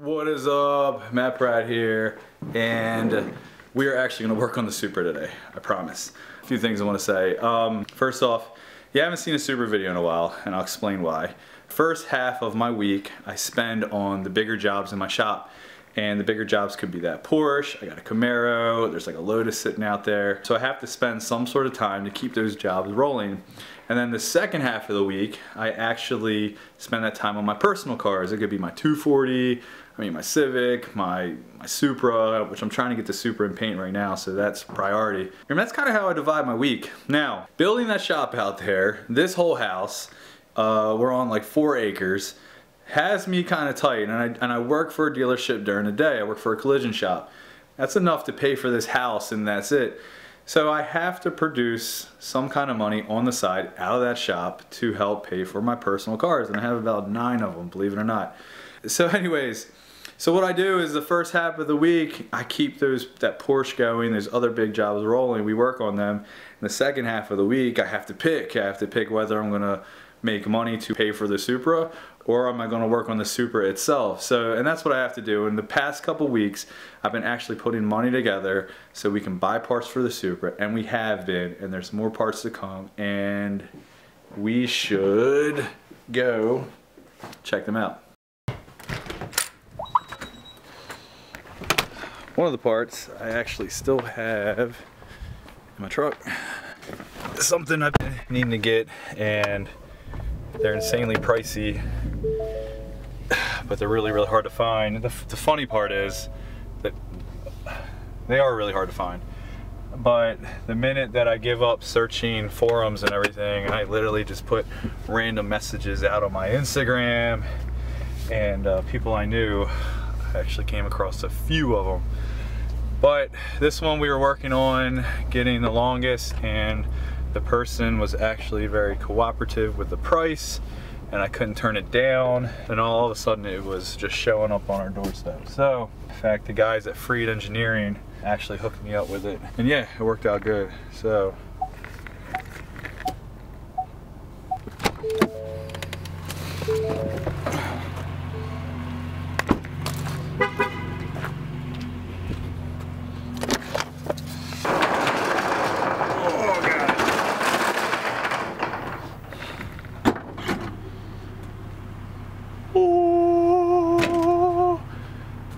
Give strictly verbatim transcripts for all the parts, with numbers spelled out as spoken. What is up? Matt Pratt here, and we are actually going to work on the Super today, I promise. A few things I want to say. Um, first off, you haven't seen a Super video in a while, and I'll explain why. First half of my week, I spend on the bigger jobs in my shop, and the bigger jobs could be that Porsche, I got a Camaro, there's like a Lotus sitting out there. So I have to spend some sort of time to keep those jobs rolling. And then the second half of the week, I actually spend that time on my personal cars. It could be my two forty, I mean my Civic, my, my Supra, which I'm trying to get the Supra in paint right now, so that's priority. And that's kind of how I divide my week. Now, building that shop out there, this whole house, uh, we're on like four acres, has me kind of tight, and I, and I work for a dealership during the day. I work for a collision shop. That's enough to pay for this house, and that's it. So I have to produce some kind of money on the side out of that shop to help pay for my personal cars, and I have about nine of them, believe it or not. So anyways, so what I do is the first half of the week, I keep those that Porsche going, those other big jobs rolling, we work on them. And the second half of the week, I have to pick. I have to pick whether I'm gonna make money to pay for the Supra, or am I going to work on the Supra itself? So, and that's what I have to do. In the past couple weeks, I've been actually putting money together so we can buy parts for the Supra, and we have been, and there's more parts to come, and we should go check them out. One of the parts I actually still have in my truck. It's something I've been needing to get, and they're insanely pricey, but they're really, really hard to find. The, the funny part is that they are really hard to find, but the minute that I give up searching forums and everything, I literally just put random messages out on my Instagram, and uh, people I knew, I actually came across a few of them. But this one we were working on getting the longest, and the person was actually very cooperative with the price, and I couldn't turn it down, and all of a sudden it was just showing up on our doorstep. So, in fact, the guys at Freed Engineering actually hooked me up with it, and yeah, it worked out good. So,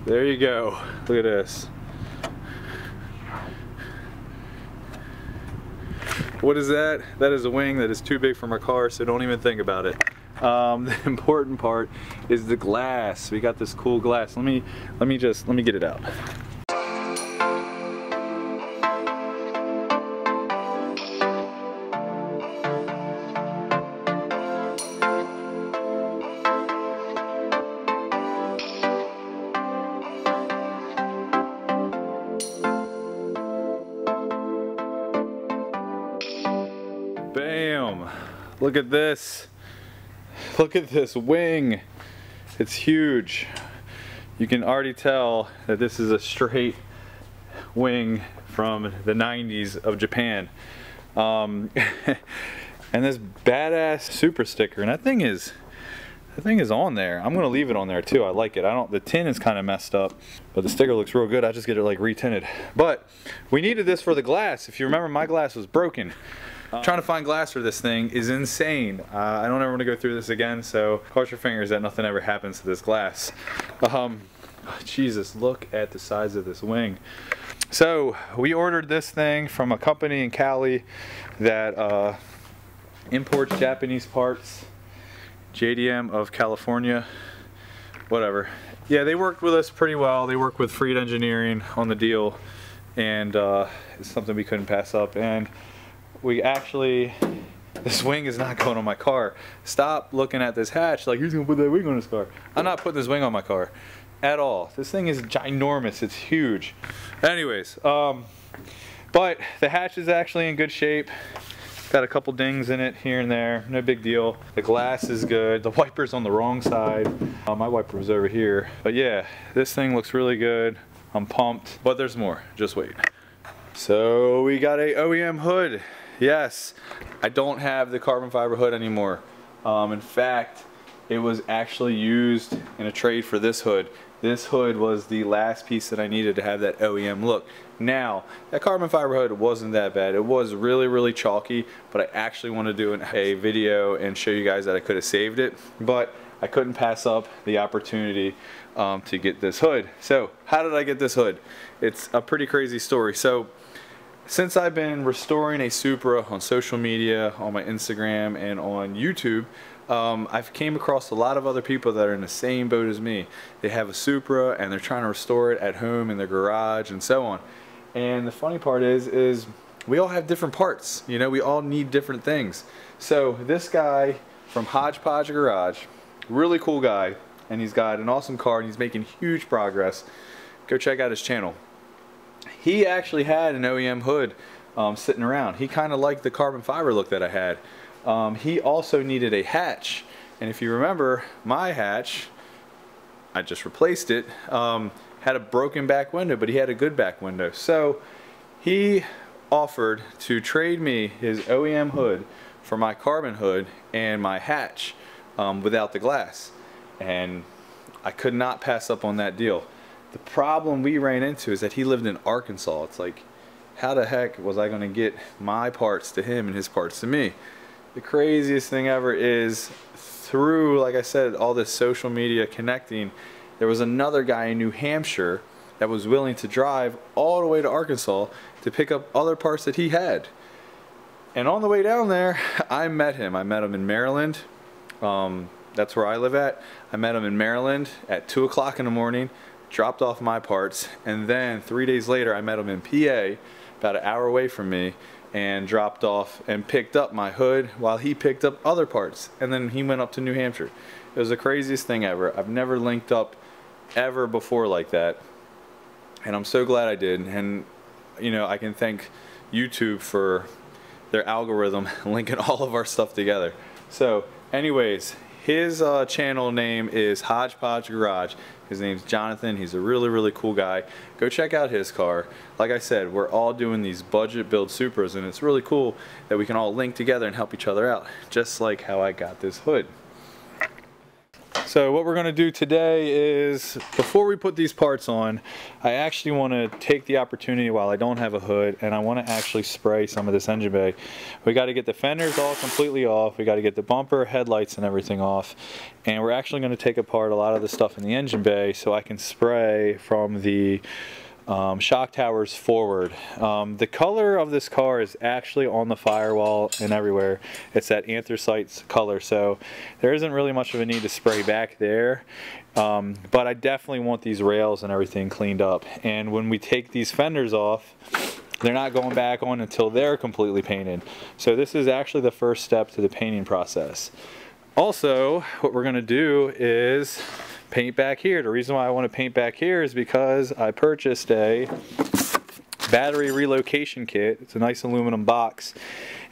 there you go. Look at this. What is that? That is a wing that is too big for my car, so don't even think about it. Um, the important part is the glass. We got this cool glass. Let me, let me just, let me get it out. Bam! Look at this. Look at this wing. It's huge. You can already tell that this is a straight wing from the nineties of Japan. Um, and this badass Super sticker, and that thing is, that thing is on there. I'm gonna leave it on there too. I like it. I don't. The tin is kind of messed up, but the sticker looks real good. I just get it like retinted. But we needed this for the glass. If you remember, my glass was broken. Um, Trying to find glass for this thing is insane. Uh, I don't ever want to go through this again, so cross your fingers that nothing ever happens to this glass. Um, Jesus, look at the size of this wing. So we ordered this thing from a company in Cali that uh, imports Japanese parts. J D M of California, whatever. Yeah, they worked with us pretty well. They worked with Freed Engineering on the deal, and uh, it's something we couldn't pass up. And we actually, this wing is not going on my car. Stop looking at this hatch like, who's gonna put that wing on his car? I'm not putting this wing on my car at all. This thing is ginormous, it's huge. Anyways, um, but the hatch is actually in good shape. It's got a couple dings in it here and there, no big deal. The glass is good, the wiper's on the wrong side. Uh, my wiper was over here. But yeah, this thing looks really good. I'm pumped, but there's more, just wait. So we got a O E M hood. Yes, I don't have the carbon fiber hood anymore. Um, in fact, it was actually used in a trade for this hood. This hood was the last piece that I needed to have that O E M look. Now, that carbon fiber hood wasn't that bad. It was really, really chalky, but I actually want to do an, a video and show you guys that I could have saved it, but I couldn't pass up the opportunity um, to get this hood. So, how did I get this hood? It's a pretty crazy story. So, since I've been restoring a Supra on social media, on my Instagram, and on YouTube, Um, I've came across a lot of other people that are in the same boat as me. They have a Supra and they're trying to restore it at home in their garage and so on. And the funny part is, is we all have different parts. You know, we all need different things. So this guy from Hodgepodge Garage, really cool guy, and he's got an awesome car and he's making huge progress. Go check out his channel. He actually had an O E M hood um, sitting around. He kind of liked the carbon fiber look that I had. Um, he also needed a hatch, and if you remember, my hatch, I just replaced it, um, had a broken back window, but he had a good back window. So he offered to trade me his O E M hood for my carbon hood and my hatch um, without the glass, and I could not pass up on that deal. The problem we ran into is that he lived in Arkansas. It's like, how the heck was I going to get my parts to him and his parts to me? The craziest thing ever is through, like I said, all this social media connecting, there was another guy in New Hampshire that was willing to drive all the way to Arkansas to pick up other parts that he had. And on the way down there, I met him. I met him in Maryland. Um, that's where I live at. I met him in Maryland at two o'clock in the morning, dropped off my parts, and then three days later I met him in P A, about an hour away from me, and dropped off and picked up my hood while he picked up other parts, and then he went up to New Hampshire. It was the craziest thing ever. I've never linked up ever before like that, and I'm so glad I did. And you know, I can thank YouTube for their algorithm linking all of our stuff together. So anyways, his uh, channel name is Hodgepodge Garage. His name's Jonathan. He's a really, really cool guy. Go check out his car. Like I said, we're all doing these budget build Supras, and it's really cool that we can all link together and help each other out, just like how I got this hood. So what we're going to do today is, before we put these parts on, I actually want to take the opportunity while I don't have a hood, and I want to actually spray some of this engine bay. We got to get the fenders all completely off. We got to get the bumper, headlights, and everything off. And we're actually going to take apart a lot of the stuff in the engine bay so I can spray from the um, shock towers forward. Um, the color of this car is actually on the firewall and everywhere. It's that anthracite color, so there isn't really much of a need to spray back there. Um, but I definitely want these rails and everything cleaned up. And when we take these fenders off, they're not going back on until they're completely painted. So this is actually the first step to the painting process. Also, what we're going to do is paint back here. The reason why I want to paint back here is because I purchased a battery relocation kit. It's a nice aluminum box,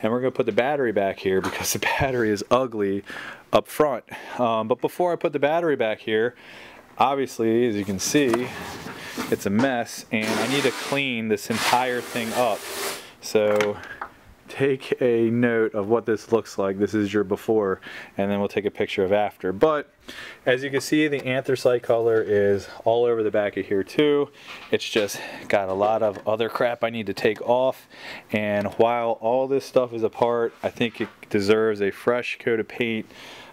and we're going to put the battery back here because the battery is ugly up front. Um, but before I put the battery back here, obviously, as you can see, it's a mess, and I need to clean this entire thing up. So take a note of what this looks like. This is your before, and then we'll take a picture of after. But as you can see, the anthracite color is all over the back of here too. It's just got a lot of other crap I need to take off, and while all this stuff is apart, I think it deserves a fresh coat of paint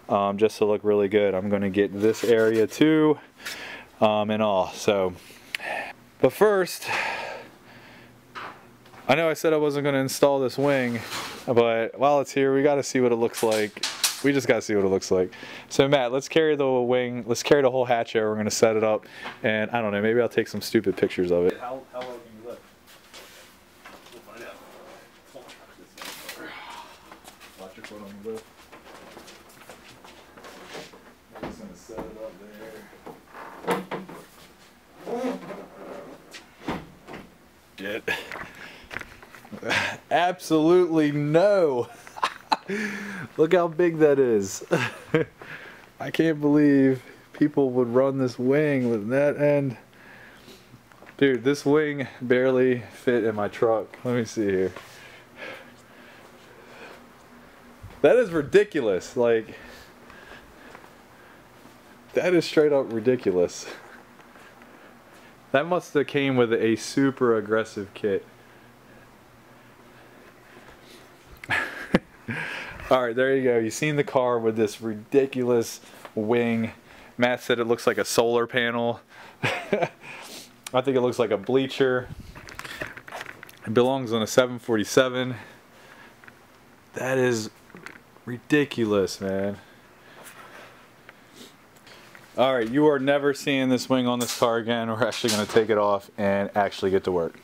um, just to look really good. I'm going to get this area too um, and all. So, but first, I know I said I wasn't going to install this wing, but while it's here, we got to see what it looks like. We just got to see what it looks like. So Matt, let's carry the wing, let's carry the whole hatch over. We're going to set it up, and I don't know, maybe I'll take some stupid pictures of it. How, how well can you lift? We'll find out. Watch your foot on the lift. I'm just going to set it up there. Get. Absolutely no. Look how big that is. I can't believe people would run this wing with that end. Dude, this wing barely fit in my truck. Let me see here. That is ridiculous. Like, that is straight up ridiculous. That must have came with a super aggressive kit. Alright, there you go. You've seen the car with this ridiculous wing. Matt said it looks like a solar panel. I think it looks like a bleacher. It belongs on a seven forty-seven. That is ridiculous, man. Alright, you are never seeing this wing on this car again. We're actually going to take it off and actually get to work.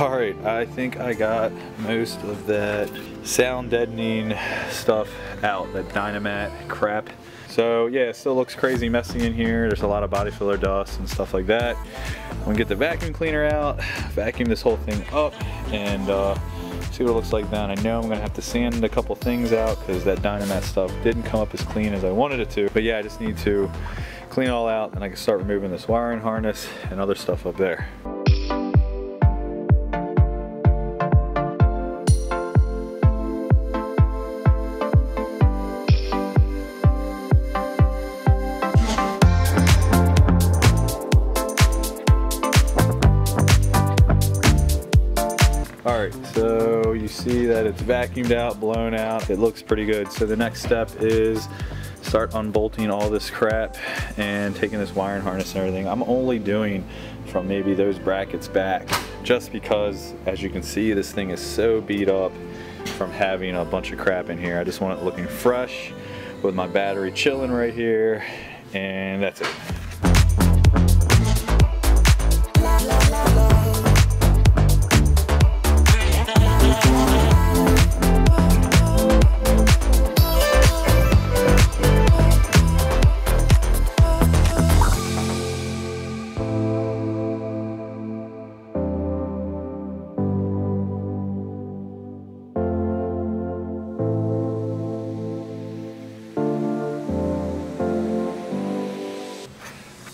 Alright, I think I got most of that sound deadening stuff out, that Dynamat crap. So yeah, it still looks crazy messy in here. There's a lot of body filler dust and stuff like that. I'm gonna get the vacuum cleaner out, vacuum this whole thing up, and uh, see what it looks like then. I know I'm gonna have to sand a couple things out because that Dynamat stuff didn't come up as clean as I wanted it to. But yeah, I just need to clean it all out and I can start removing this wiring harness and other stuff up there. So you see that it's vacuumed out, blown out. It looks pretty good. So the next step is start unbolting all this crap and taking this wiring harness and everything. I'm only doing from maybe those brackets back just because, as you can see, this thing is so beat up from having a bunch of crap in here. I just want it looking fresh with my battery chilling right here, and that's it.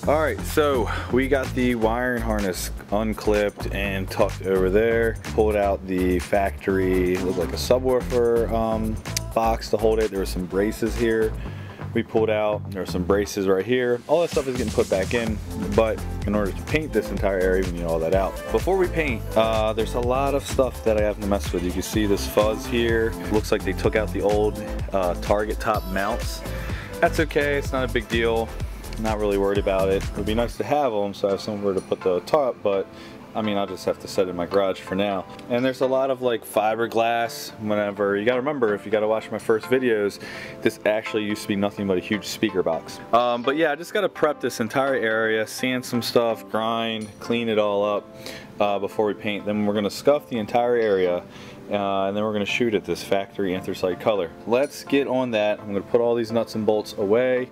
All right, so we got the wiring harness unclipped and tucked over there. Pulled out the factory, looked like a subwoofer um, box to hold it. There were some braces here. We pulled out, there were some braces right here. All that stuff is getting put back in, but in order to paint this entire area, we need all that out. Before we paint, uh, there's a lot of stuff that I haven't messed with. You can see this fuzz here. It looks like they took out the old uh, target top mounts. That's okay, it's not a big deal. Not really worried about it. It would be nice to have them so I have somewhere to put the tarp, but I mean, I'll just have to set it in my garage for now. And there's a lot of like fiberglass. Whenever you gotta remember, if you gotta watch my first videos, this actually used to be nothing but a huge speaker box. Um, but yeah, I just gotta prep this entire area, sand some stuff, grind, clean it all up uh, before we paint. Then we're gonna scuff the entire area. Uh, and then we're going to shoot at this factory anthracite color. Let's get on that. I'm going to put all these nuts and bolts away,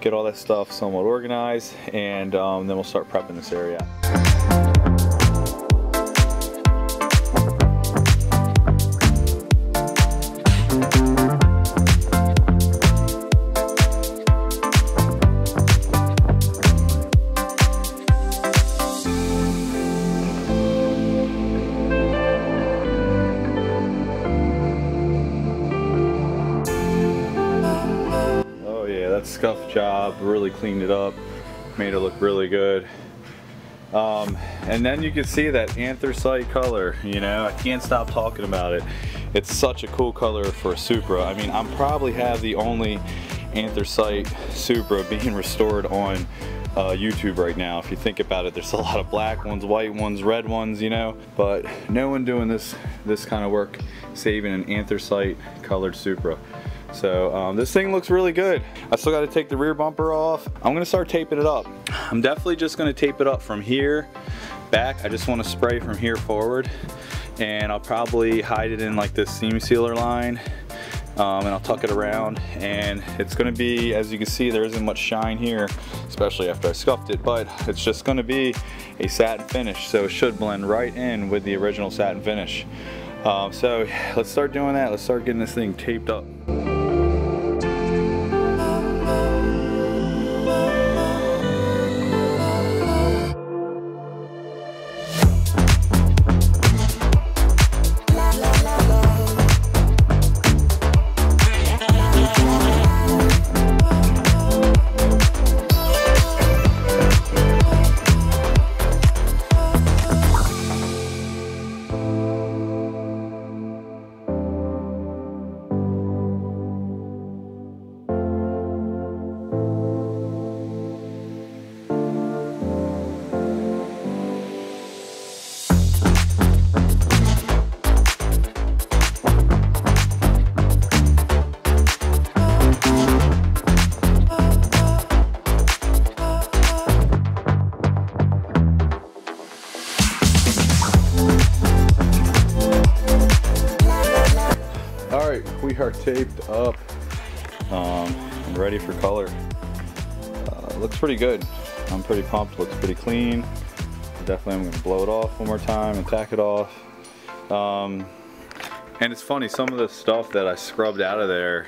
get all that stuff somewhat organized, and um, then we'll start prepping this area. Scuff job, really cleaned it up, made it look really good. Um, and then you can see that anthracite color, you know, I can't stop talking about it. It's such a cool color for a Supra. I mean, I probably have the only anthracite Supra being restored on uh, YouTube right now. If you think about it, there's a lot of black ones, white ones, red ones, you know, but no one doing this, this kind of work, saving an anthracite colored Supra. So um, this thing looks really good. I still got to take the rear bumper off. I'm gonna start taping it up. I'm definitely just gonna tape it up from here back. I just want to spray from here forward, and I'll probably hide it in like this seam sealer line, um, and I'll tuck it around. And it's gonna be, as you can see, there isn't much shine here, especially after I scuffed it, but it's just gonna be a satin finish, so it should blend right in with the original satin finish. Um, so let's start doing that. Let's start getting this thing taped up. We are taped up um, and ready for color. Uh, looks pretty good. I'm pretty pumped. Looks pretty clean. Definitely I'm gonna blow it off one more time and tack it off. Um, and it's funny, some of the stuff that I scrubbed out of there,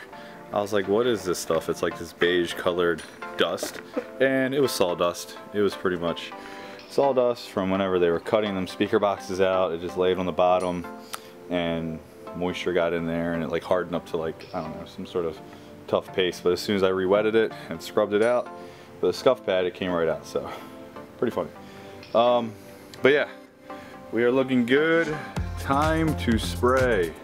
I was like, what is this stuff? It's like this beige colored dust, and it was sawdust. It was pretty much sawdust from whenever they were cutting them speaker boxes out. It just laid on the bottom and moisture got in there, and it like hardened up to like, I don't know, some sort of tough paste. But as soon as I re-wetted it and scrubbed it out with a scuff pad, it came right out. So pretty funny. Um, but yeah, we are looking good. Time to spray.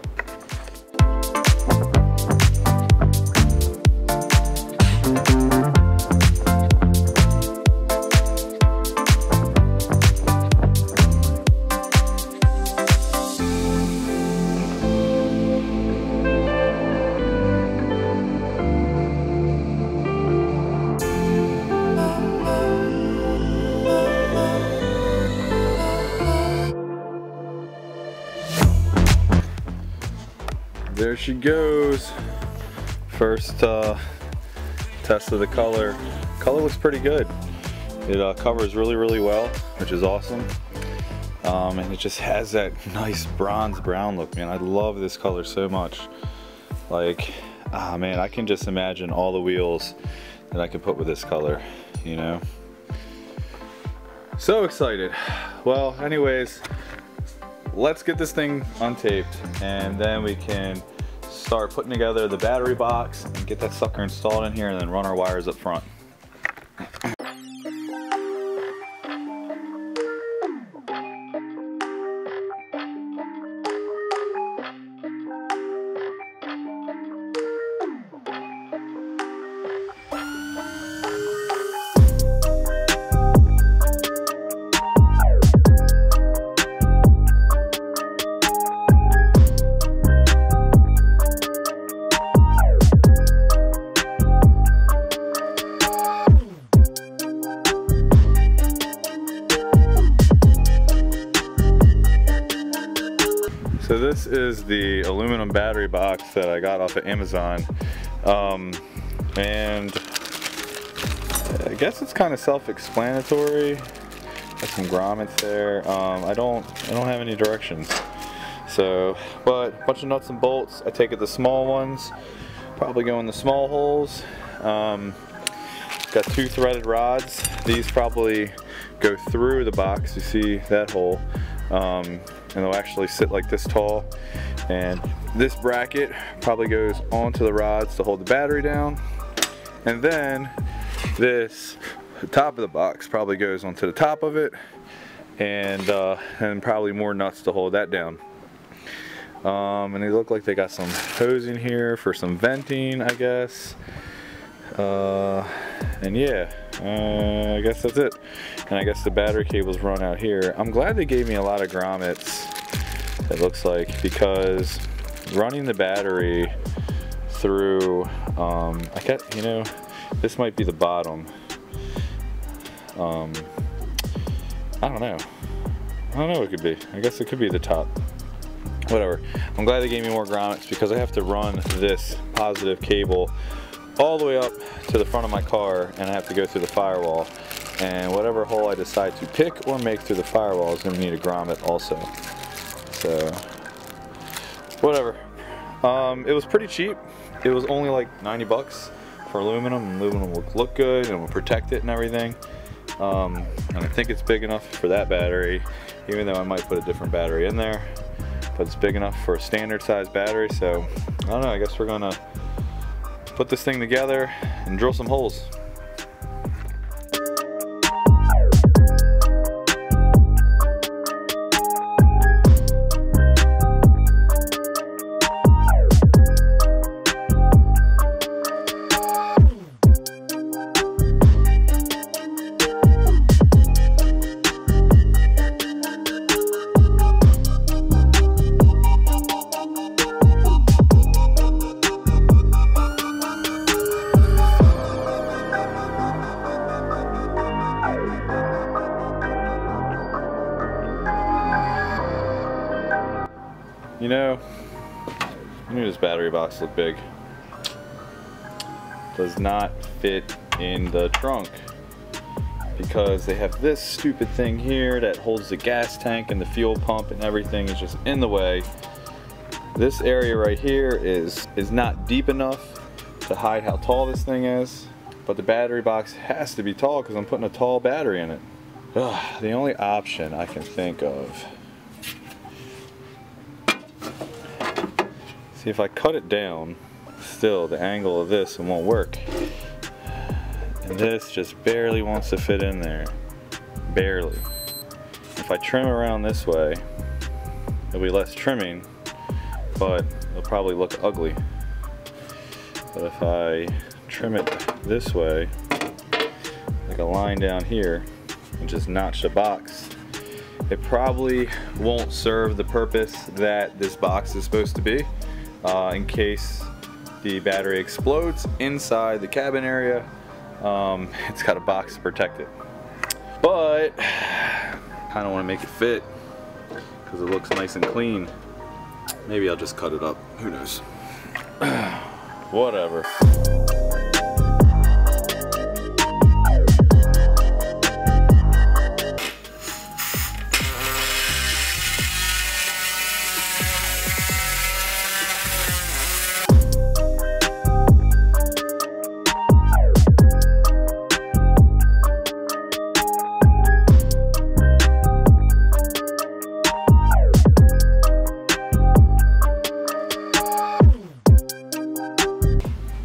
There she goes. First uh, test of the color. Color looks pretty good. It uh, covers really, really well, which is awesome. Um, and it just has that nice bronze brown look, man. I love this color so much. Like, ah, man, I can just imagine all the wheels that I could put with this color, you know? So excited. Well, anyways, let's get this thing untaped, and then we can start putting together the battery box and get that sucker installed in here, and then run our wires up front. So this is the aluminum battery box that I got off of Amazon, um, and I guess it's kind of self-explanatory. Got some grommets there. Um, I don't, I don't have any directions. So, but a bunch of nuts and bolts. I take it the small ones, probably go in the small holes. Um, got two threaded rods. These probably go through the box. You see that hole. Um, and they'll actually sit like this tall, and this bracket probably goes onto the rods to hold the battery down, and then this the top of the box probably goes onto the top of it, and uh, and probably more nuts to hold that down. Um, and they look like they got some hosing here for some venting, I guess. Uh, and yeah, uh, I guess that's it. And I guess the battery cables run out here. I'm glad they gave me a lot of grommets, it looks like, because running the battery through. Um, I got, you know, this might be the bottom. Um, I don't know. I don't know what it could be. I guess it could be the top. Whatever. I'm glad they gave me more grommets because I have to run this positive cable all the way up to the front of my car, and I have to go through the firewall. And whatever hole I decide to pick or make through the firewall is going to need a grommet also. So, whatever. Um, it was pretty cheap. It was only like ninety bucks for aluminum. And aluminum will look good and will protect it and everything. Um, and I think it's big enough for that battery, even though I might put a different battery in there. But it's big enough for a standard size battery, so I don't know, I guess we're gonna put this thing together and drill some holes. You know, I knew this battery box looked big. Does not fit in the trunk because they have this stupid thing here that holds the gas tank and the fuel pump and everything is just in the way. This area right here is, is not deep enough to hide how tall this thing is, but the battery box has to be tall because I'm putting a tall battery in it. Ugh, the only option I can think of. If I cut it down, still the angle of this won't work. And this just barely wants to fit in there. Barely. If I trim around this way, there'll be less trimming, but it'll probably look ugly. But if I trim it this way, like a line down here, and just notch the box, it probably won't serve the purpose that this box is supposed to be. Uh, in case the battery explodes inside the cabin area, um, it's got a box to protect it. But I kind of want to make it fit because it looks nice and clean. Maybe I'll just cut it up. Who knows? Whatever.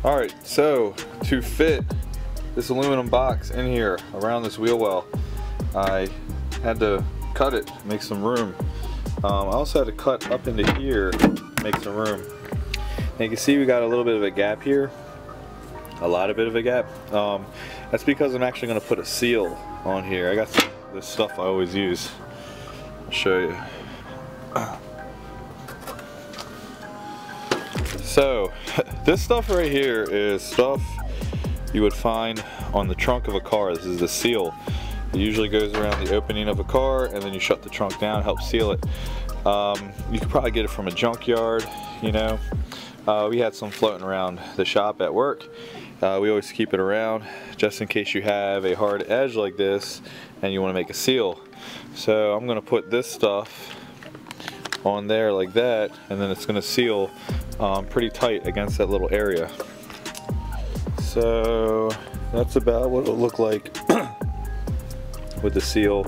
Alright, so to fit this aluminum box in here around this wheel well, I had to cut it, make some room. Um, I also had to cut up into here, make some room. Now you can see we got a little bit of a gap here, a lot of bit of a gap. Um, that's because I'm actually going to put a seal on here. I got some, this stuff I always use. I'll show you. So, this stuff right here is stuff you would find on the trunk of a car. This is the seal. It usually goes around the opening of a car, and then you shut the trunk down, help seal it. Um, you could probably get it from a junkyard, you know. Uh, we had some floating around the shop at work. Uh, we always keep it around just in case you have a hard edge like this and you want to make a seal. So I'm going to put this stuff on there like that, and then it's going to seal Um, pretty tight against that little area. So that's about what it'll look like with the seal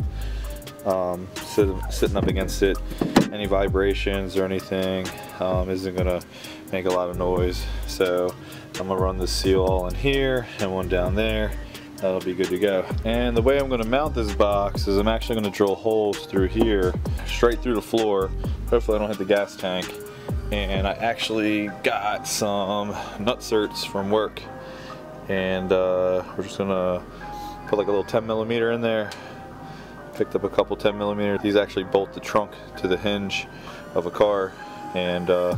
um, sit, sitting up against it. Any vibrations or anything um, isn't gonna make a lot of noise. So I'm gonna run the seal all in here and one down there. That'll be good to go. And the way I'm gonna mount this box is I'm actually gonna drill holes through here, straight through the floor. Hopefully I don't hit the gas tank. And I actually got some nutserts from work, and uh, we're just gonna put like a little ten millimeter in there. Picked up a couple ten millimeter. These actually bolt the trunk to the hinge of a car, and uh,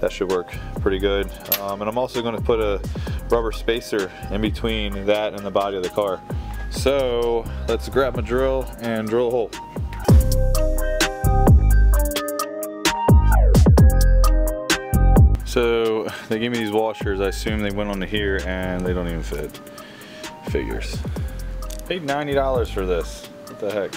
that should work pretty good. Um, and I'm also going to put a rubber spacer in between that and the body of the car. So let's grab my drill and drill a hole. So they gave me these washers. I assume they went onto here and they don't even fit. Figures. Paid ninety dollars for this. What the heck?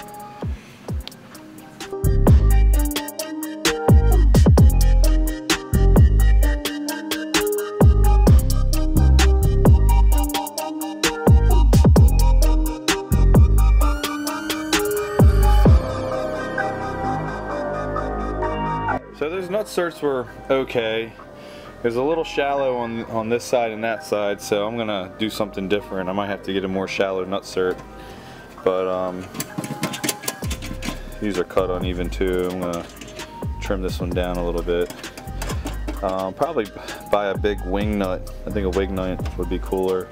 So those nut certs were okay. It was a little shallow on, on this side and that side, so I'm gonna do something different. I might have to get a more shallow nut cert, but um, these are cut uneven too. I'm gonna trim this one down a little bit. Um, probably buy a big wing nut. I think a wing nut would be cooler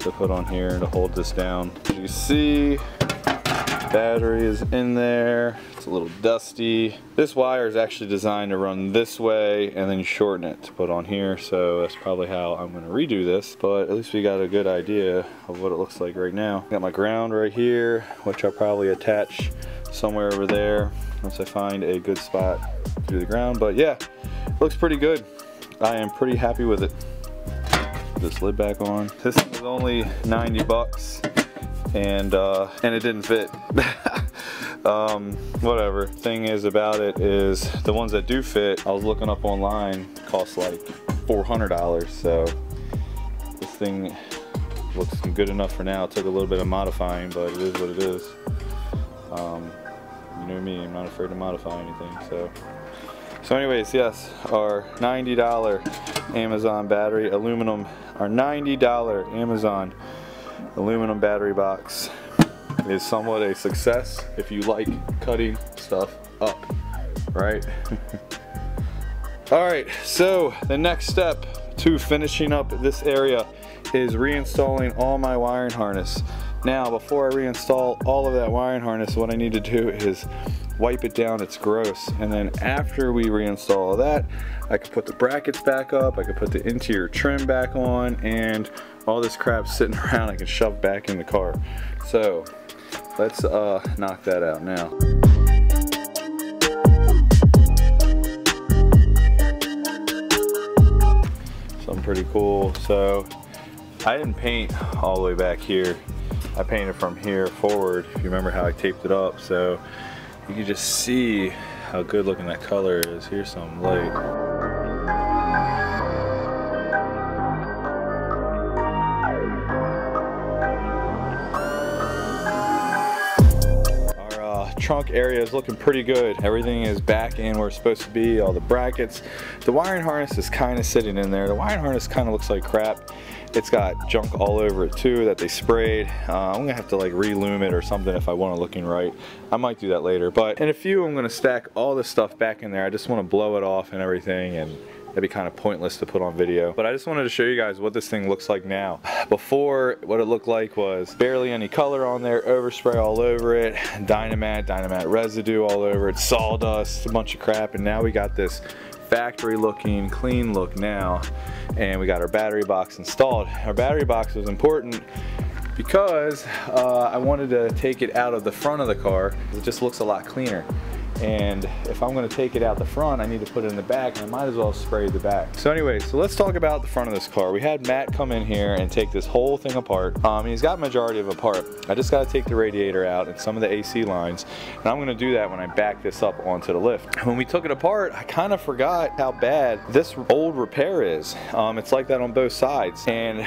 to put on here to hold this down. As you see, battery is in there. It's a little dusty. This wire is actually designed to run this way and then shorten it to put on here, so that's probably how I'm going to redo this, but at least we got a good idea of what it looks like right now. Got my ground right here, which I'll probably attach somewhere over there once I find a good spot through the ground. But yeah, it looks pretty good. I am pretty happy with it. Put this lid back on. This was only ninety bucks. And, uh, and it didn't fit. um, whatever. Thing is about it is the ones that do fit, I was looking up online, cost like four hundred dollars. So this thing looks good enough for now. It took a little bit of modifying, but it is what it is. Um, you know me, I'm not afraid to modify anything. So, so anyways, yes, our ninety dollar Amazon battery aluminum, our ninety dollar Amazon aluminum battery box is somewhat a success if you like cutting stuff up, right? All right, so the next step to finishing up this area is reinstalling all my wiring harness. Now, before I reinstall all of that wiring harness, what I need to do is wipe it down, it's gross. And then after we reinstall all that, I could put the brackets back up, I could put the interior trim back on, and all this crap sitting around I can shove back in the car. So let's uh, knock that out now. Something pretty cool. So I didn't paint all the way back here. I painted from here forward, if you remember how I taped it up. So you can just see how good looking that color is. Here's some light. Trunk area is looking pretty good. Everything is back in where it's supposed to be, all the brackets. The wiring harness is kind of sitting in there. The wiring harness kind of looks like crap. It's got junk all over it too that they sprayed. Uh, I'm gonna have to like re-loom it or something if I want it looking right. I might do that later, but in a few I'm gonna stack all this stuff back in there. I just wanna blow it off and everything, and that'd be kind of pointless to put on video. But I just wanted to show you guys what this thing looks like now. Before, what it looked like was barely any color on there, overspray all over it, dynamat, dynamat residue all over it, sawdust, a bunch of crap, and now we got this factory looking, clean look now, and we got our battery box installed. Our battery box was important because uh, I wanted to take it out of the front of the car. It just looks a lot cleaner. And if I'm gonna take it out the front, I need to put it in the back, and I might as well spray the back. So anyway, so let's talk about the front of this car. We had Matt come in here and take this whole thing apart. Um, he's got majority of it apart. I just gotta take the radiator out and some of the A C lines, and I'm gonna do that when I back this up onto the lift. When we took it apart, I kind of forgot how bad this old repair is. Um, it's like that on both sides. And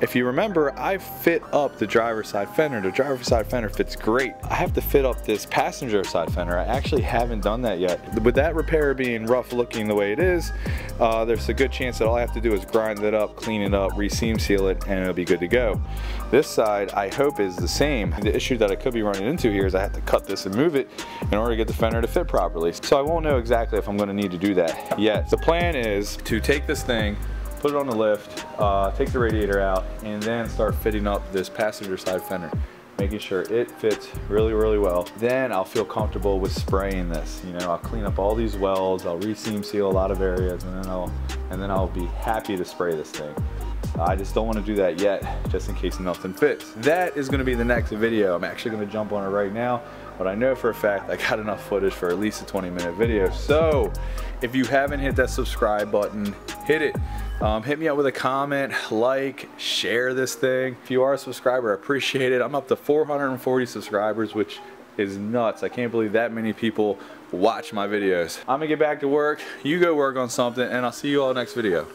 if you remember, I fit up the driver's side fender. The driver's side fender fits great. I have to fit up this passenger side fender. I actually haven't done that yet. With that repair being rough looking the way it is, uh, there's a good chance that all I have to do is grind it up, clean it up, re-seam seal it, and it'll be good to go. This side I hope is the same. The issue that I could be running into here is I have to cut this and move it in order to get the fender to fit properly. So I won't know exactly if I'm going to need to do that yet. The plan is to take this thing, put it on the lift, uh, take the radiator out, and then start fitting up this passenger side fender. making sure it fits really, really well. Then I'll feel comfortable with spraying this. You know, I'll clean up all these welds, I'll re-seam seal a lot of areas, and then I'll, and then I'll be happy to spray this thing. I just don't want to do that yet, just in case nothing fits. That is going to be the next video. I'm actually going to jump on it right now, but I know for a fact I got enough footage for at least a twenty minute video. So if you haven't hit that subscribe button, hit it. Um, hit me up with a comment, like, share this thing. If you are a subscriber, I appreciate it. I'm up to four hundred forty subscribers, which is nuts. I can't believe that many people watch my videos. I'm going to get back to work. You go work on something, and I'll see you all next video.